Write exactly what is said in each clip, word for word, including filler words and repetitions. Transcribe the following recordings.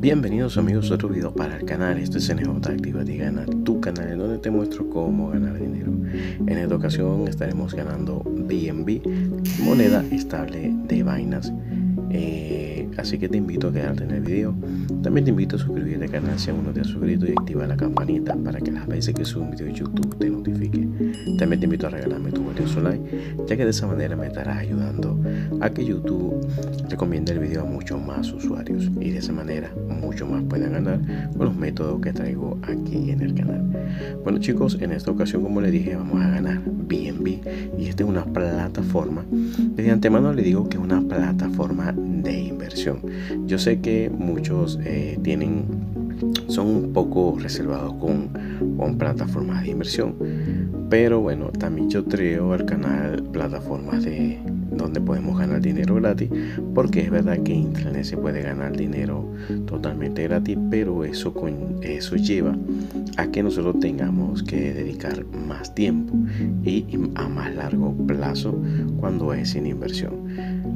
Bienvenidos amigos a otro video para el canal. Este es N J Activa y Gana, tu canal en donde te muestro cómo ganar dinero. En esta ocasión estaremos ganando B N B, moneda estable de Binance. Eh, así que te invito a quedarte en el video. También te invito a suscribirte al canal si aún no te has suscrito, y activa la campanita para que las veces que subo un video de YouTube te notifique. También te invito a regalarme tu valioso like, ya que de esa manera me estarás ayudando a que YouTube recomiende el video a muchos más usuarios, y de esa manera muchos más puedan ganar con los métodos que traigo aquí en el canal. Bueno chicos, en esta ocasión, como les dije, vamos a ganar B N B, y esta es una plataforma. Desde antemano le digo que es una plataforma de inversión. Yo sé que muchos eh, tienen son un poco reservados con, con plataformas de inversión, pero bueno, también yo creo al canal plataformas de donde podemos ganar dinero gratis, porque es verdad que en internet se puede ganar dinero totalmente gratis, pero eso, con, eso lleva a que nosotros tengamos que dedicar más tiempo y a más largo plazo cuando es sin inversión.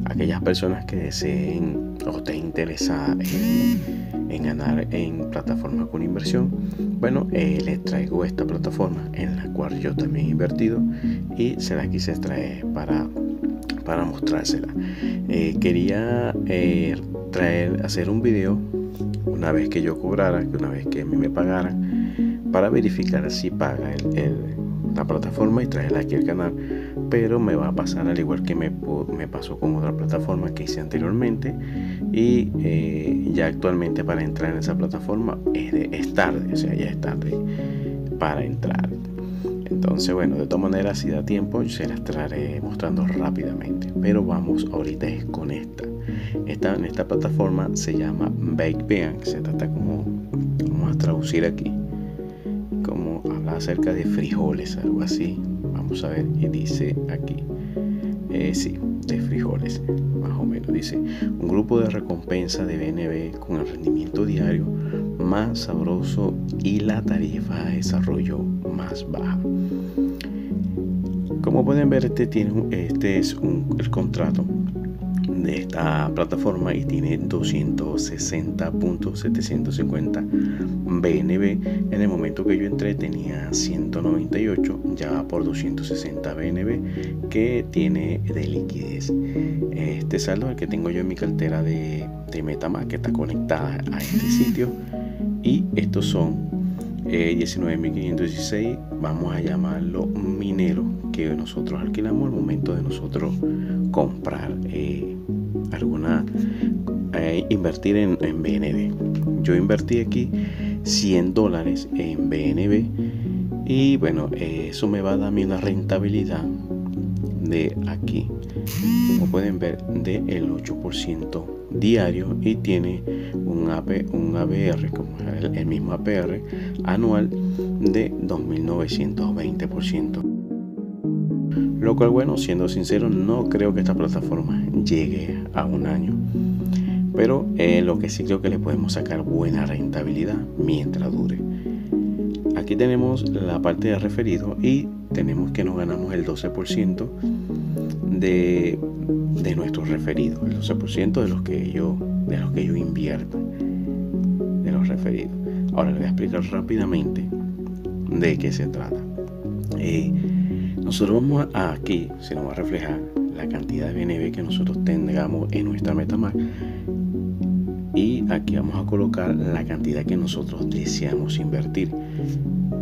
Aquellas personas que deseen o estén interesadas en, en ganar en plataformas con inversión, bueno, eh, les traigo esta plataforma en la cual yo también he invertido y se la quise traer para para mostrársela. Eh, quería eh, traer hacer un vídeo una vez que yo cobrara, que una vez que a mí me pagaran, para verificar si paga el, el, la plataforma y traerla aquí al canal. Pero me va a pasar al igual que me, me pasó con otra plataforma que hice anteriormente, y eh, ya actualmente para entrar en esa plataforma es, de, es tarde, o sea, ya es tarde para entrar. Entonces, bueno, de todas maneras, si da tiempo, yo se las traeré mostrando rápidamente. Pero vamos ahorita es con esta. esta. En esta plataforma se llama Baked Bean, que se trata como, vamos a traducir aquí, como habla acerca de frijoles, algo así. Vamos a ver, y dice aquí, eh, sí, de frijoles, más o menos. Dice, un grupo de recompensa de B N B con el rendimiento diario más sabroso y la tarifa de desarrollo más baja. Como pueden ver, este tiene este es un, el contrato de esta plataforma, y tiene doscientos sesenta punto setecientos cincuenta B N B. En el momento que yo entré tenía ciento noventa y ocho, ya va por doscientos sesenta B N B que tiene de liquidez. Este saldo es el que tengo yo en mi cartera de, de MetaMask, que está conectada a este sitio, y estos son Eh, diecinueve mil quinientos dieciséis, vamos a llamarlo minero, que nosotros alquilamos al momento de nosotros comprar eh, alguna eh, invertir en, en B N B. Yo invertí aquí cien dólares en B N B, y bueno, eh, eso me va a dar a mí una rentabilidad de aquí, como pueden ver, del de ocho por ciento diario, y tiene un, AP, un A B R, como el, el mismo A P R anual, de dos mil novecientos veinte por ciento. Lo cual, bueno, siendo sincero, no creo que esta plataforma llegue a un año, pero eh, lo que sí creo que le podemos sacar buena rentabilidad mientras dure. Aquí tenemos la parte de referido, y tenemos que nos ganamos el doce por ciento de, de nuestros referidos, el doce por ciento de los que yo de los que yo invierto, de los referidos. Ahora les voy a explicar rápidamente de qué se trata. Eh, nosotros vamos a, aquí se nos va a reflejar la cantidad de B N B que nosotros tengamos en nuestra MetaMask, y aquí vamos a colocar la cantidad que nosotros deseamos invertir.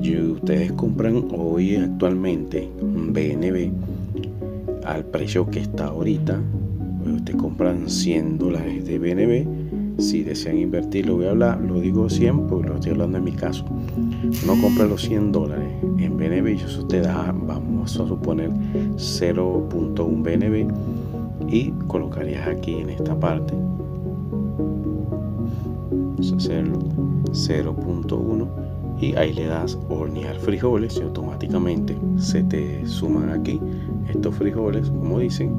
Yo, ustedes compran hoy actualmente un B N B al precio que está ahorita. Ustedes compran cien dólares de B N B. Si desean invertir, lo voy a hablar, lo digo cien porque lo estoy hablando en mi caso. No compra los cien dólares en B N B, y eso te da, vamos a suponer, cero punto uno B N B, y colocarías aquí en esta parte, vamos a hacerlo cero punto uno, y ahí le das hornear frijoles, y automáticamente se te suman aquí estos frijoles, como dicen,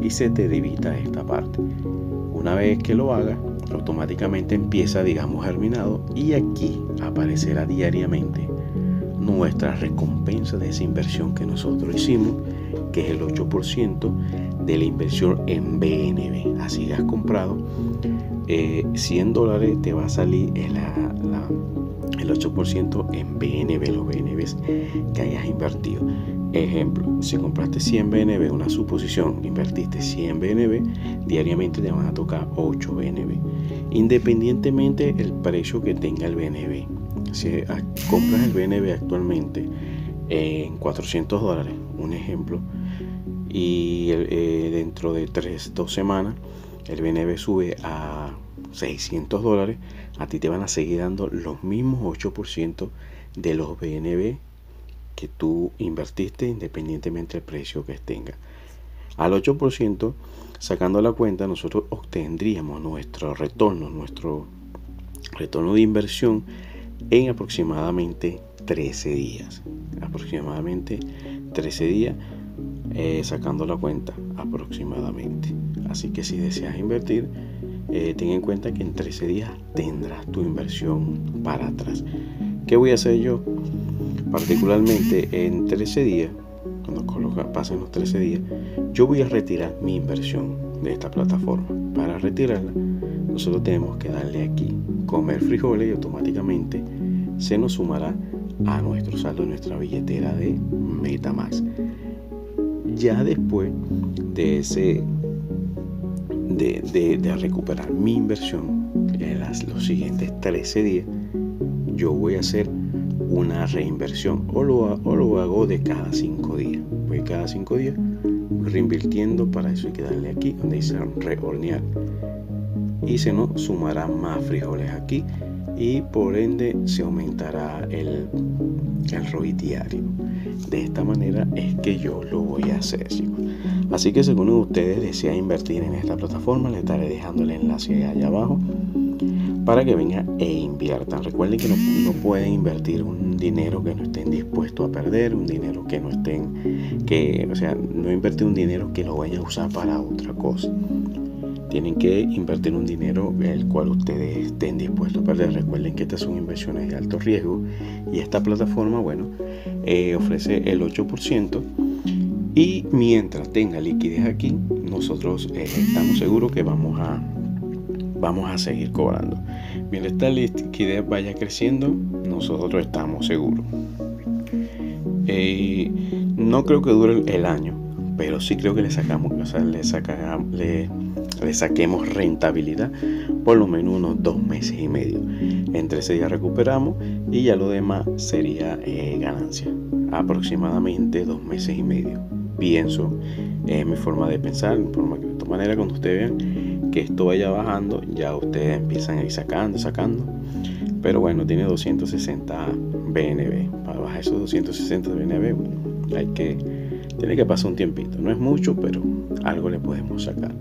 y se te debita esta parte. Una vez que lo hagas, automáticamente empieza, digamos, germinado, y aquí aparecerá diariamente nuestra recompensa de esa inversión que nosotros hicimos, que es el ocho por ciento de la inversión en B N B. Así has comprado eh, cien dólares, te va a salir el, la, el ocho por ciento en B N B, los B N Bs que hayas invertido. Ejemplo, si compraste cien B N B, una suposición, invertiste cien B N B, diariamente te van a tocar ocho B N B, independientemente el precio que tenga el B N B. Si compras el B N B actualmente en cuatrocientos dólares, un ejemplo, y el, eh, dentro de tres, dos semanas el B N B sube a seiscientos dólares, a ti te van a seguir dando los mismos ocho por ciento de los B N B que tú invertiste, independientemente del precio que tenga. Al ocho por ciento, sacando la cuenta, nosotros obtendríamos nuestro retorno, nuestro retorno de inversión en aproximadamente trece días. Aproximadamente trece días, eh, sacando la cuenta aproximadamente. Así que si deseas invertir, eh, ten en cuenta que en trece días tendrás tu inversión para atrás. ¿Qué voy a hacer yo? Particularmente en trece días, cuando coloca, pasen los trece días, yo voy a retirar mi inversión de esta plataforma. Para retirarla, nosotros tenemos que darle aquí comer frijoles y automáticamente se nos sumará a nuestro saldo en nuestra billetera de MetaMask. Ya después de ese de, de, de recuperar mi inversión en las, los siguientes trece días, yo voy a hacer una reinversión, o lo, o lo hago de cada cinco días. Voy cada cinco días reinvirtiendo. Para eso hay que darle aquí donde dice rehornear y se nos sumará más frijoles aquí, y por ende se aumentará el, el ROI diario. De esta manera es que yo lo voy a hacer, chicos. Así que si alguno de ustedes desea invertir en esta plataforma, le estaré dejando el enlace allá abajo para que vengan e inviertan. Recuerden que no, no pueden invertir un dinero que no estén dispuestos a perder, un dinero que no estén, que, o sea, no invertir un dinero que lo vayan a usar para otra cosa. Tienen que invertir un dinero el cual ustedes estén dispuestos a perder. Recuerden que estas son inversiones de alto riesgo y esta plataforma, bueno, eh, ofrece el ocho por ciento. Y mientras tenga liquidez aquí, nosotros eh, estamos seguros que vamos a vamos a seguir cobrando. Mientras esta liquidez vaya creciendo, nosotros estamos seguros. Eh, no creo que dure el año, pero sí creo que le sacamos, o sea, le, saca, le, le saquemos rentabilidad por lo menos unos dos meses y medio. En trece días recuperamos y ya lo demás sería eh, ganancia. Aproximadamente dos meses y medio. Pienso, es eh, mi forma de pensar, mi forma de esta manera, cuando ustedes vean que esto vaya bajando, ya ustedes empiezan a ir sacando, sacando. Pero bueno, tiene doscientos sesenta B N B. Para bajar esos doscientos sesenta B N B, bueno, hay que, tiene que pasar un tiempito. No es mucho, pero algo le podemos sacar.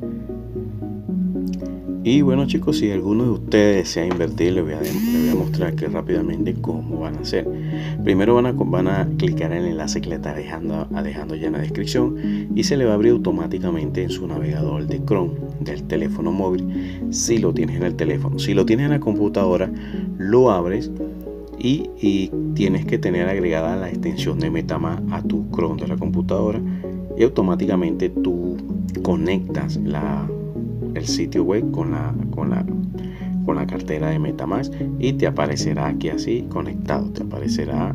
Y bueno, chicos, si alguno de ustedes desea invertir, les voy a, les voy a mostrar que rápidamente cómo van a hacer. Primero van a, van a clicar en el enlace que le está dejando, dejando ya en la descripción, y se le va a abrir automáticamente en su navegador de Chrome del teléfono móvil, si lo tienes en el teléfono. Si lo tienes en la computadora, lo abres y, y tienes que tener agregada la extensión de MetaMask a tu Chrome de la computadora, y automáticamente tú conectas la el sitio web con la, con la, con la cartera de MetaMask, y te aparecerá aquí así conectado, te aparecerá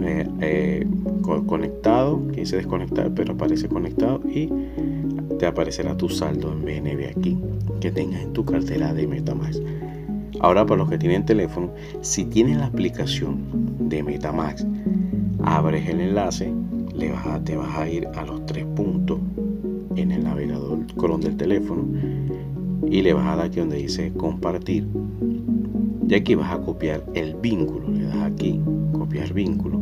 eh, eh, conectado, quise desconectar pero aparece conectado, y te aparecerá tu saldo en B N B aquí que tengas en tu cartera de MetaMask. Ahora, para los que tienen teléfono, si tienes la aplicación de MetaMask, abres el enlace, le vas a, te vas a ir a los tres puntos en el navegador Chrome del teléfono y le vas a dar aquí donde dice compartir, y aquí vas a copiar el vínculo, le das aquí copiar vínculo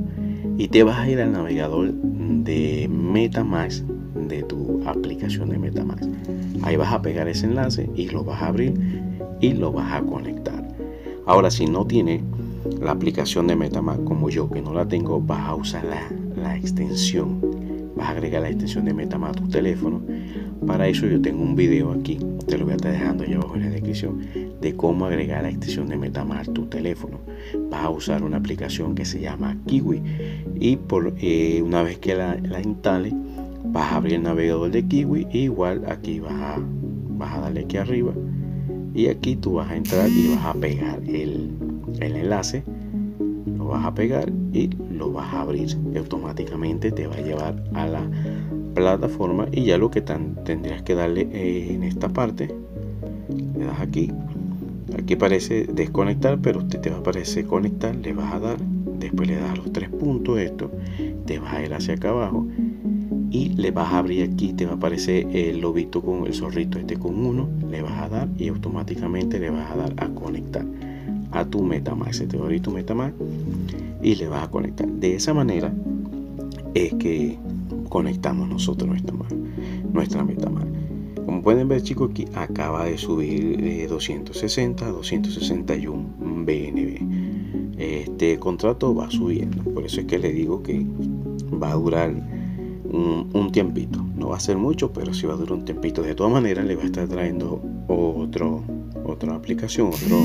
y te vas a ir al navegador de MetaMask, de tu aplicación de MetaMask. Ahí vas a pegar ese enlace y lo vas a abrir y lo vas a conectar. Ahora, si no tienes la aplicación de MetaMask, como yo que no la tengo, vas a usar la, la extensión, vas a agregar la extensión de MetaMask a tu teléfono. Para eso yo tengo un video aquí, te lo voy a estar dejando allá abajo en la descripción, de cómo agregar la extensión de MetaMask a tu teléfono. Vas a usar una aplicación que se llama Kiwi y por, eh, una vez que la, la instales, vas a abrir el navegador de Kiwi y igual aquí vas a, vas a darle aquí arriba y aquí tú vas a entrar y vas a pegar el, el enlace, lo vas a pegar y lo vas a abrir y automáticamente te va a llevar a la plataforma. Y ya lo que tan, tendrías que darle eh, en esta parte, le das aquí, aquí parece desconectar, pero usted te va a aparecer conectar, le vas a dar, después le das a los tres puntos, esto te vas a ir hacia acá abajo y le vas a abrir aquí, te va a aparecer el lobito con el zorrito este con uno, le vas a dar y automáticamente le vas a dar a conectar a tu MetaMask, se te va a abrir tu MetaMask y le vas a conectar. De esa manera es que conectamos nosotros nuestra, nuestra MetaMask. Como pueden ver, chicos, aquí acaba de subir de doscientos sesenta a doscientos sesenta y uno B N B. Este contrato va subiendo, por eso es que le digo que va a durar un, un tiempito, no va a ser mucho, pero sí va a durar un tiempito. De todas maneras le va a estar trayendo otro, otra aplicación, otro,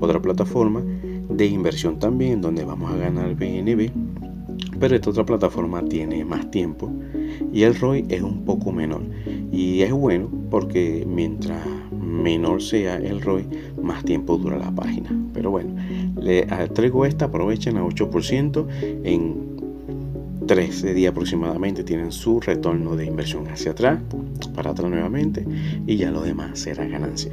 otra plataforma de inversión también, donde vamos a ganar B N B. Pero esta otra plataforma tiene más tiempo y el R O I es un poco menor, y es bueno porque mientras menor sea el R O I, más tiempo dura la página. Pero bueno, le traigo esta, aprovechen a ocho por ciento en trece días aproximadamente, tienen su retorno de inversión hacia atrás, para atrás nuevamente, y ya lo demás será ganancia.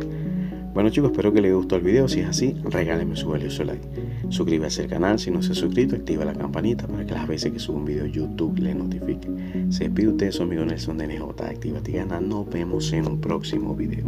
Bueno, chicos, espero que les gustó el video. Si es así, regálenme su valioso like. Suscríbase al canal si no se ha suscrito, activa la campanita para que las veces que suba un video YouTube le notifique. Se despide usted, su amigo Nelson de N J Activa y Gana. Nos vemos en un próximo video.